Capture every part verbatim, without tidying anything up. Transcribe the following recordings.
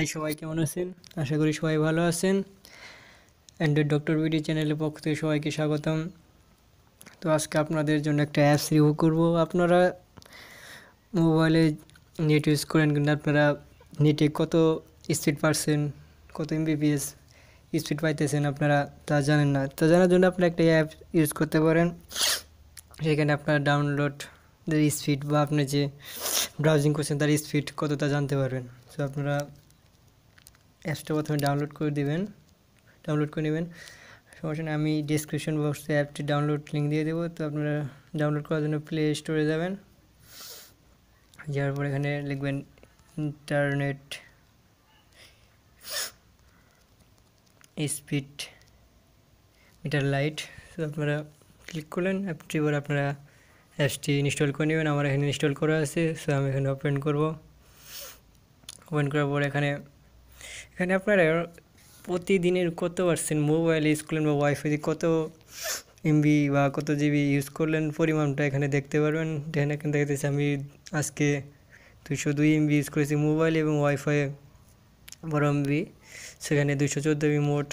High সবাই কেমন আছেন আশা করি সবাই ভালো আছেন অ্যান্ড্রয়েড ডক্টর ভিডি চ্যানেলের পক্ষ থেকে সবাইকে স্বাগতম। তো আজকে আপনাদের জন্য একটা অ্যাপস রিভিউ করব। আপনারা মোবাইলে নেট ইউজ করেন, কিন্তু আপনারা নেটে কত স্পিড পাচ্ছেন, কত এমবিপিএস স্পিড পাইতেছেন আপনারা তা জানেন না। তা জানার জন্য আপনারা একটা অ্যাপ ইউজ করতে পারেন। সেখানে আপনারা ডাউনলোড স্পিড বা আপনি যে ব্রাউজিং করছেন তার স্পিড কতটা জানতে পারবেন। সো আপনারা অ্যাপসটা প্রথমে ডাউনলোড করে দেবেন, ডাউনলোড করে নেবেন, সমস্যা নেই। আমি ডিসক্রিপশন বক্সে অ্যাপটি ডাউনলোড লিঙ্ক দিয়ে দেবো। তো আপনারা ডাউনলোড করার জন্য প্লে স্টোরে যাবেন, যাওয়ার পর এখানে লিখবেন internet speed meter lite. So আপনারা ক্লিক করলেন, অ্যাপটি এবার আপনারা অ্যাপসটি ইনস্টল করে নেবেন। আমার এখানে ইনস্টল করা আছে, সো আমি এখানে ওপেন করব। ওপেন করার পর এখানে এখানে আপনারা প্রতিদিনের কত পার্সেন্ট মোবাইল ইউজ করলেন বা ওয়াইফাই কত এমবি বা কত জিবি ইউজ করলেন পরিমাণটা এখানে দেখতে পারবেন। দেখেন এখানে দেখতেছি আমি আজকে দুশো দুই এমবি ইউজ করেছি মোবাইল এবং ওয়াইফাই বড় এমবি, সেখানে দুশো চোদ্দো এমবি মোট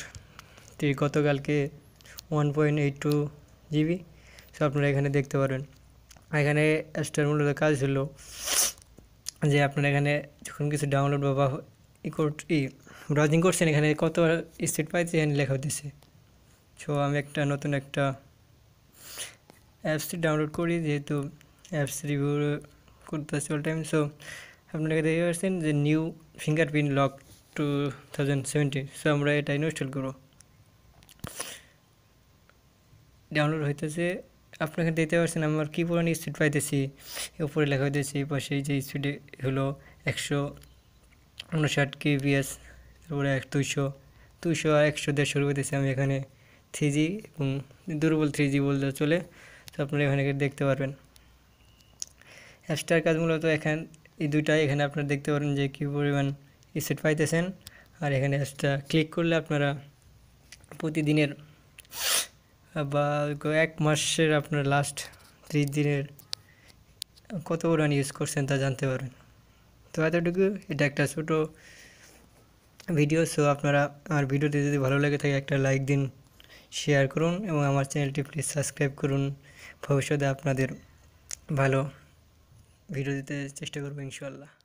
গতকালকে one point eight two GB. So আপনারা এখানে দেখতে পারবেন। এখানে অ্যাপসটার মূলত কাজ হলো যে আপনারা এখানে যখন কিছু ডাউনলোড বা ই ই ব্রাউজিং করছেন এখানে কত স্পিড পাইছে এখানে লেখা হতেছে। সো আমি একটা নতুন একটা অ্যাপসটি ডাউনলোড করি, যেহেতু অ্যাপস রিভিউ করতে আসছি অল টাইম। সো আপনারা দেখতে পাচ্ছেন যে new fingerprint lock two thousand seventeen. So আমরা এটা ইনস্টল করবো, ডাউনলোড হইতেছে। আপনাকে দেখতে পাচ্ছেন আমার কী পরিমাণ স্পিড পাইতেছি, উপরে লেখা হইতেছে এই পাশে যে স্পিডে হলো একশো উনষাট কেবিএস, তারপরে এক দুইশো দুইশো আর একশো দেড়শো হইতেছে। আমি এখানে থ্রি জি এবং দুর্বল থ্রি জি বলতে চলে। তো আপনারা এখানে দেখতে পারবেন অ্যাপসটার কাজ মূলত এখান এই দুটাই। এখানে আপনারা দেখতে পারেন যে কী পরিমাণ স্পিড পাইতেছেন, আর এখানে অ্যাপসটা ক্লিক করলে আপনারা প্রতিদিনের বা এক মাসের আপনার লাস্ট ত্রিশ দিনের কত পরিমাণ ইউজ করছেন তা জানতে পারবেন। তো এতটুকু, এটা একটা ছোটো ভিডিও। সো আপনারা আমার ভিডিওটি যদি ভালো লাগে থাকে একটা লাইক দিন, শেয়ার করুন এবং আমার চ্যানেলটি প্লিজ সাবস্ক্রাইব করুন। ভবিষ্যতে আপনাদের ভালো ভিডিও দিতে চেষ্টা করব ইনশাআল্লাহ।